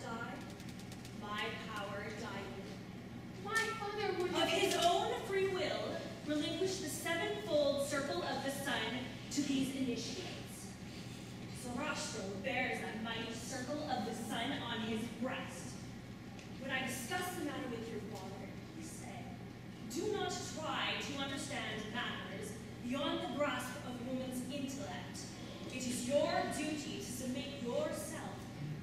die? My power died. My father would of his own free will relinquish the sevenfold circle of the sun to these initiates. Sarastro bears that mighty circle of the sun on his breast. When I discussed the matter with your father, he said, do not try to understand matters beyond the grasp of woman's intellect. It is your duty to submit yourself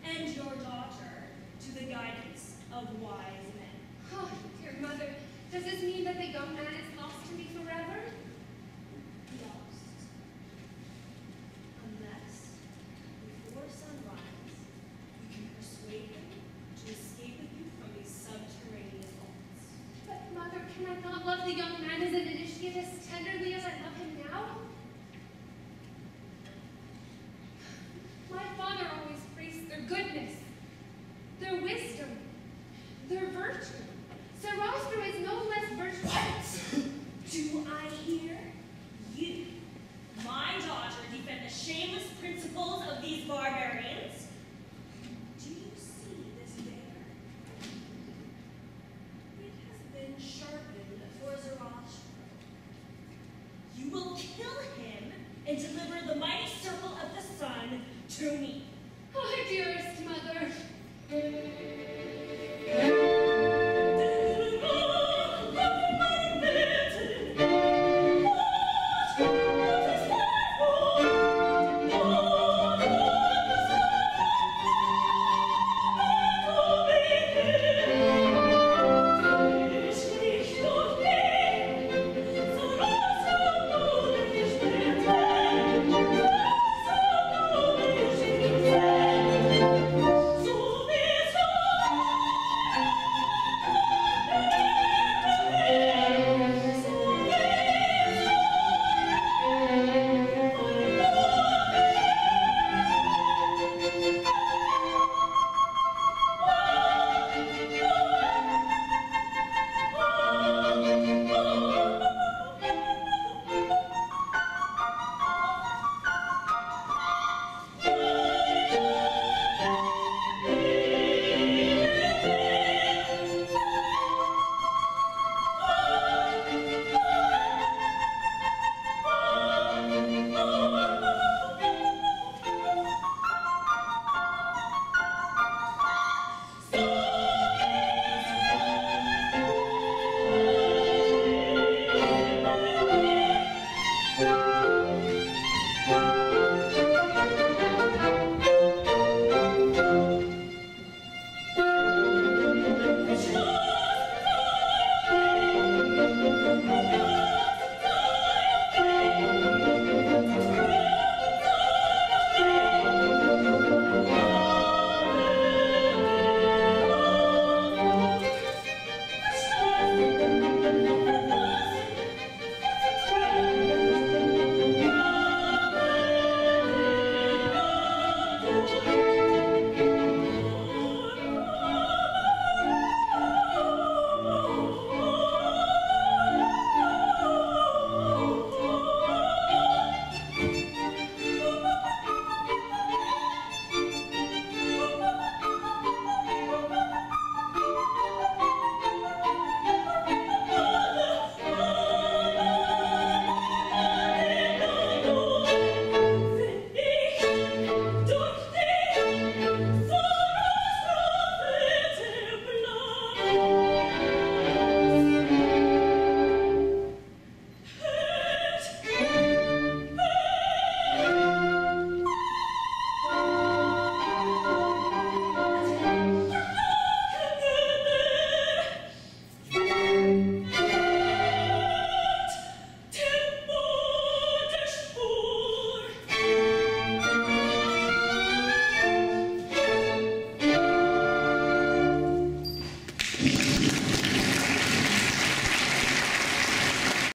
and your daughter to the guidance of wise men. Oh, dear mother, does this mean that the young man is lost to me forever? Lost. Unless, before sunrise, you can persuade him to escape with you from these subterranean vaults. But, mother, can I not love the young man as an initiate as tenderly as I love him now? My father always praised their goodness, their wisdom, their virtue. Sarastro